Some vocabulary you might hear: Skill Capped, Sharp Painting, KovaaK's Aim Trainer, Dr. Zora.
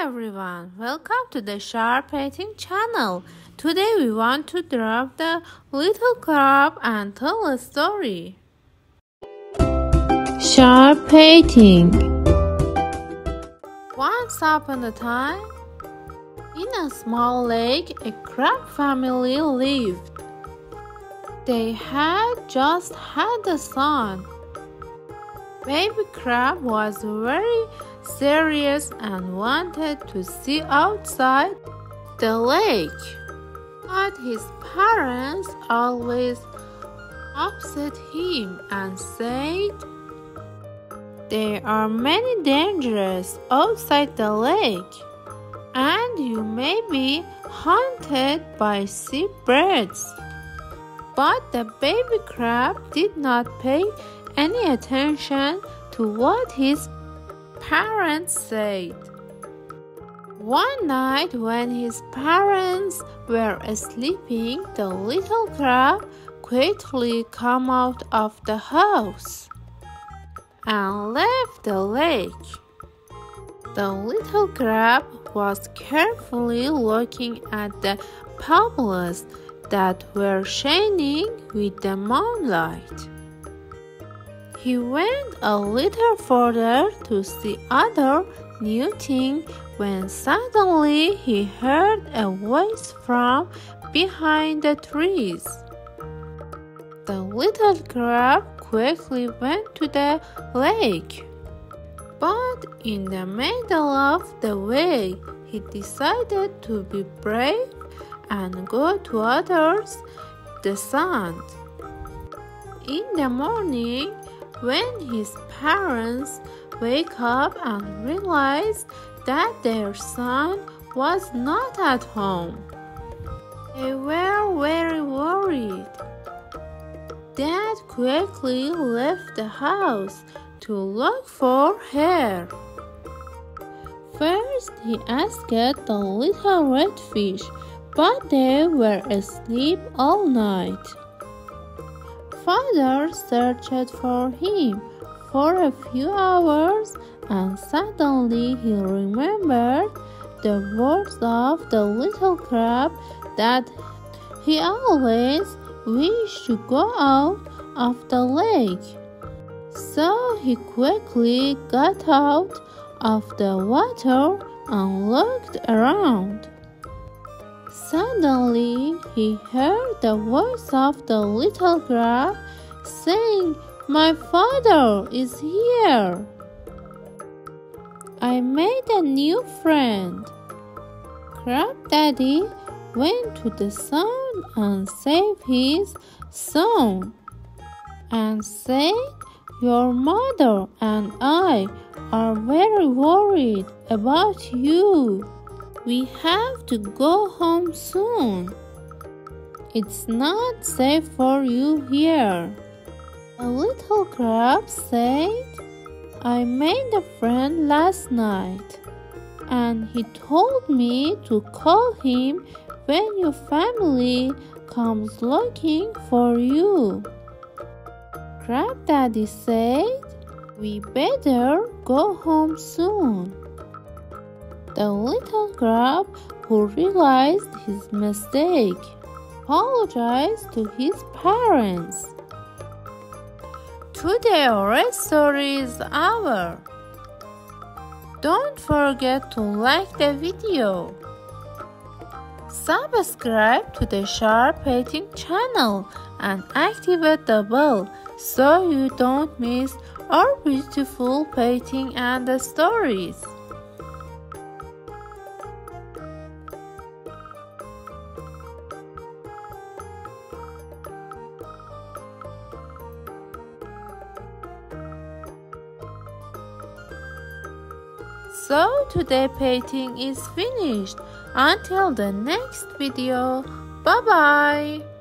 Hi everyone, welcome to the Sharp Painting channel. Today we want to draw the little crab and tell a story. Sharp Painting. Once upon a time, in a small lake, a crab family lived. They had just had a son. Baby crab was very serious and wanted to see outside the lake, but his parents always upset him and said there are many dangers outside the lake and you may be haunted by sea birds. But the baby crab did not pay any attention to what his parents said. One night when his parents were sleeping, the little crab quickly came out of the house and left the lake. The little crab was carefully looking at the pebbles that were shining with the moonlight. He went a little further to see other new things when suddenly he heard a voice from behind the trees. The little crab quickly went to the lake, but in the middle of the way he decided to be brave and go towards the sand. In the morning, when his parents wake up and realize that their son was not at home, they were very worried. Dad quickly left the house to look for her. First, he asked the little redfish, but they were asleep all night. Father searched for him for a few hours and suddenly he remembered the words of the little crab that he always wished to go out of the lake. So he quickly got out of the water and looked around. Suddenly, he heard the voice of the little crab saying, "My father is here. I made a new friend." Crab Daddy went to the sun and saved his son and said, "Your mother and I are very worried about you. We have to go home soon. It's not safe for you here." A little crab said, "I made a friend last night, and he told me to call him when your family comes looking for you." Crab Daddy said, "We better go home soon." The little crab, who realized his mistake, apologized to his parents. Today our story is over. Don't forget to like the video. Subscribe to the Sharp Painting channel and activate the bell so you don't miss our beautiful painting and the stories. So today painting is finished. Until the next video, bye bye!